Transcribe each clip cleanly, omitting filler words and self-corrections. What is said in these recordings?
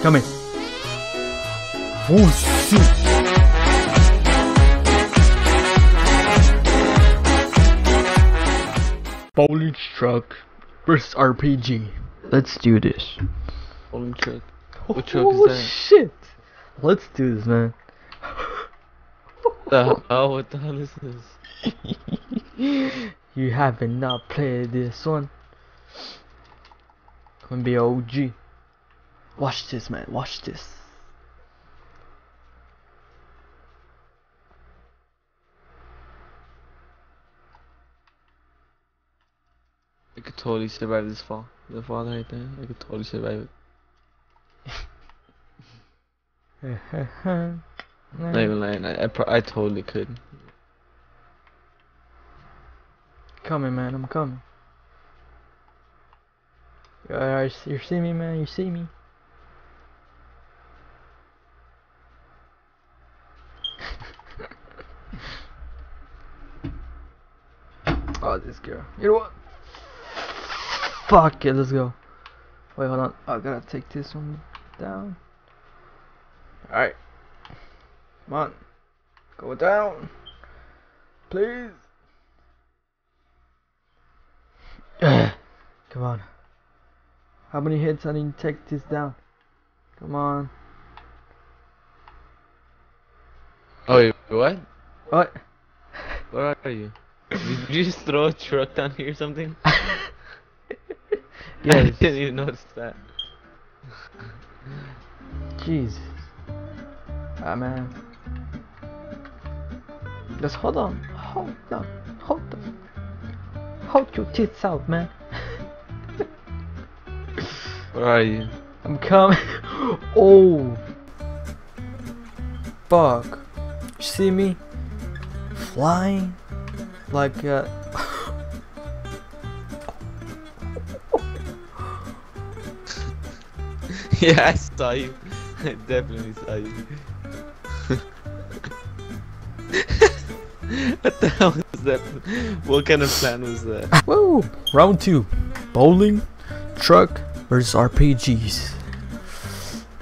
Come here. Oh shit. Bowling truck versus RPG. Let's do this. Bowling truck. What truck is that? Oh shit! Let's do this, man. What the hell is this? You haven't not played this one. I'm gonna be OG. Watch this, man. Watch this. I could totally survive this fall. The fall right there. I could totally survive it. Not even lying. I totally could. Coming, man. I'm coming. You see me, man. You see me. Oh, this girl. You know what? Fuck it, let's go. Wait, hold on. I gotta take this one down. Alright. Come on. Go down. Please. Come on. How many hits I need to take this down? Come on. Oh, wait, what? What? Where are you? Did you just throw a truck down here or something? Yes. I didn't even notice that. Jesus. Ah, man. Just hold on. Hold on. Hold on. Hold your tits out, man. Where are you? I'm coming. Oh. Fuck. You see me? Flying? Like, yeah, I saw you. I definitely saw you. What the hell was that? What kind of plan was that? Woo! Round 2. Bowling, truck versus RPGs.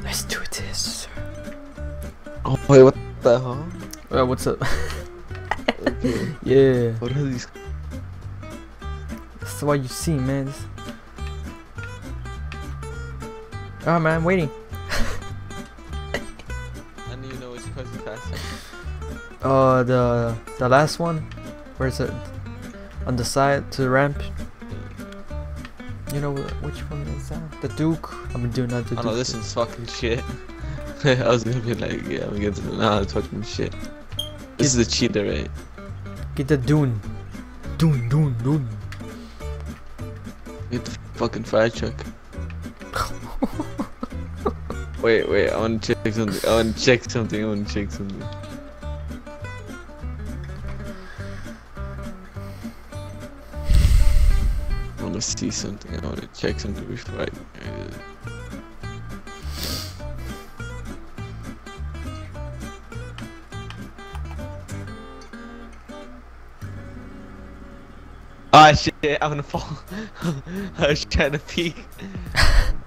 Let's do this. Oh wait, what the hell? What's up? Okay. Yeah. What are these? That's what you see, man. Oh man, I'm waiting. I need to know which person faster. The last one. Where is it? On the side to the ramp. You know which one is that? The Duke. I've been doing that. Oh no, this is fucking shit. I was gonna be like, yeah, I'm against it. Nah, it's fucking shit. This is a cheater, right? Get the Dune. Dune. Get the fucking fire truck. Wait, I wanna check something. I wanna see something. I wanna check something before I... Ah shit, I'm gonna fall. I was trying to peek.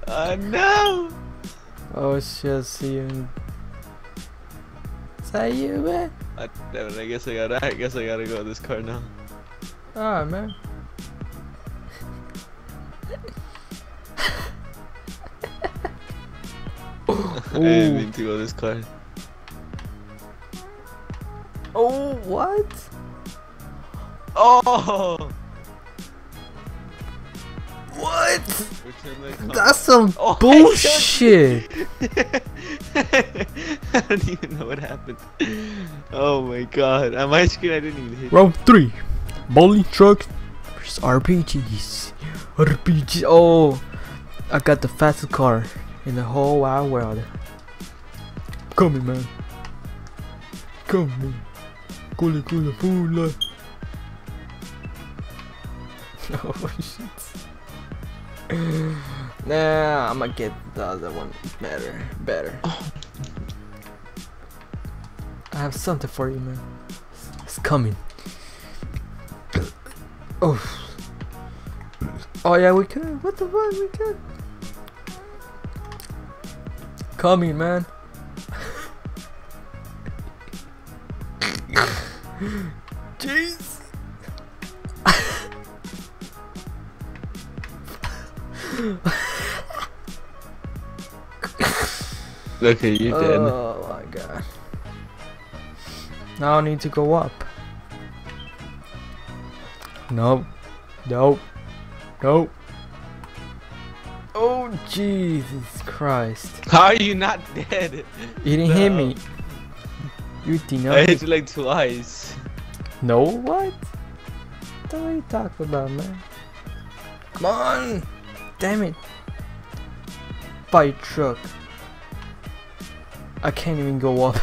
Oh no! Oh shit, I see you. Is that you, man? Damn it, I guess I gotta go with this car now. Alright, man. I didn't mean to go with this car. Oh, what? Oh! What? That's some bullshit! I don't even know what happened. Oh my god. On my screen I didn't even hit. Round 3. Bowling trucks versus RPGs. RPGs. Oh. I got the fastest car in the whole wide world. Come in, man. Come in. Cool fool. Oh shit. Nah, I'm gonna get the other one better. Oh. I have something for you, man. It's coming. Oh, Oh yeah, we could. What the fuck? We could. Coming, man. Jeez. Look at you, dead. Oh my god. Now I need to go up. Nope. Nope. Nope. Oh Jesus Christ! How are you not dead? You didn't hit me. You did not. I hit you like twice. No, what? What are you talking about, man? Come on! Damn it! Buy a truck. I can't even go up.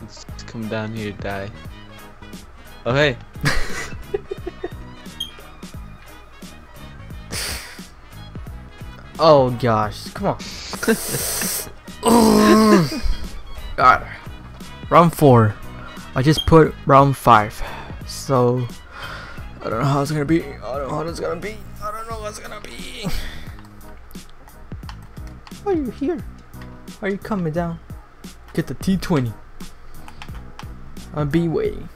Let's come down here, die. Okay. Oh gosh, come on. God. Round 4. I just put round 5. So I don't know how it's gonna be. I don't know how it's gonna be. I don't know what's gonna be. Why are you here? Why are you coming down? Get the T20. I'll be waiting.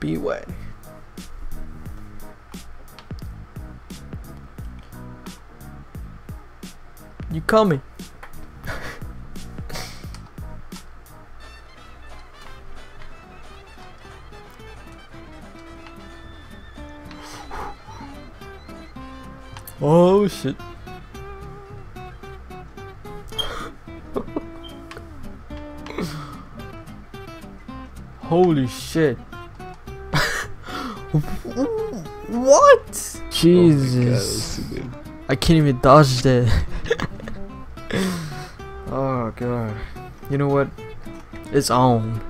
Be waiting. You coming? Oh shit! Holy shit! What? Jesus! Oh God, I can't even dodge that. Oh god. You know what? It's on.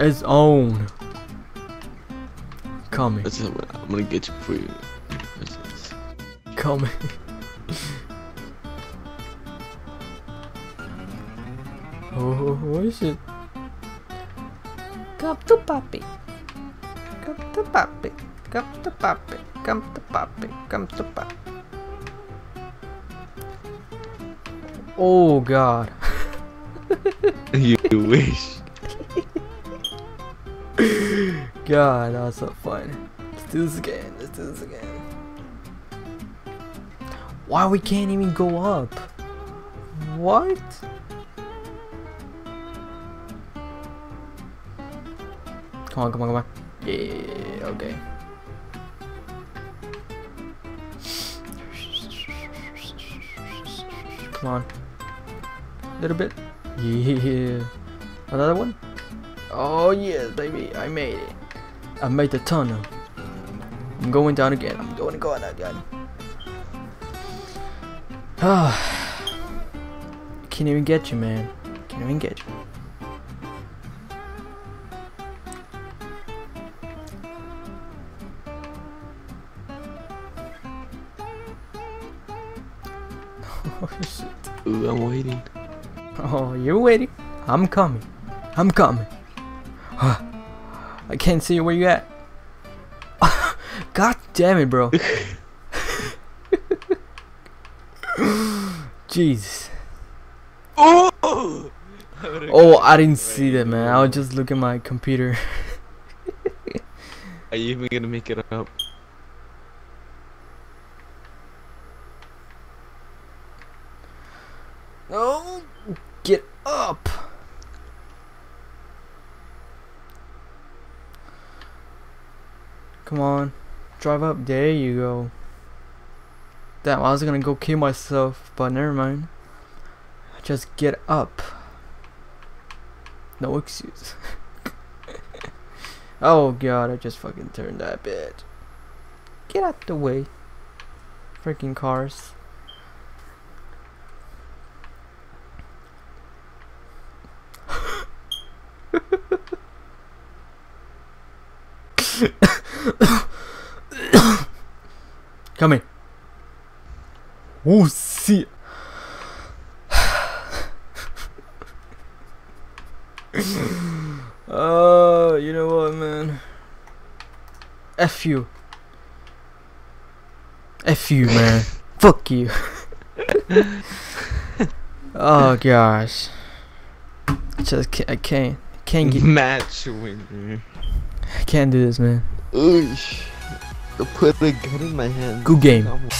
It's on. Coming. I'm gonna get you for you. Coming. Oh, what is it? Come to papi. Come to papi. Come to papi. Come to papi. Come to papi. Oh god. You wish. God, that was so fun. Let's do this again. Let's do this again. Why we can't even go up? What? Come on, come on, come on. Yeah, okay. Come on. Little bit. Yeah. Another one. Oh yes, baby. I made it. I made the tunnel. I'm going down again. I'm going to go down again. Ah. Can't even get you, man. Can't even get you. Oh shit. Ooh, I'm waiting. Oh, you're waiting. I'm coming. I'm coming. I can't see where you at. God damn it, bro. Jesus. Oh! Oh, I didn't see that, man. I was just looking at my computer. Are you even gonna make it up? No! Get up! Come on. Drive up. There you go. Damn, I was gonna go kill myself, but never mind. Just get up. No excuse. Oh god, I just fucking turned that bitch. Get out the way. Freaking cars. Come in. Oh, see. You know what, man? F you. F you, man. Fuck you. Oh gosh. I can't get match winner. I can't do this, man. Oosh. Put the gun in my hand. Good game.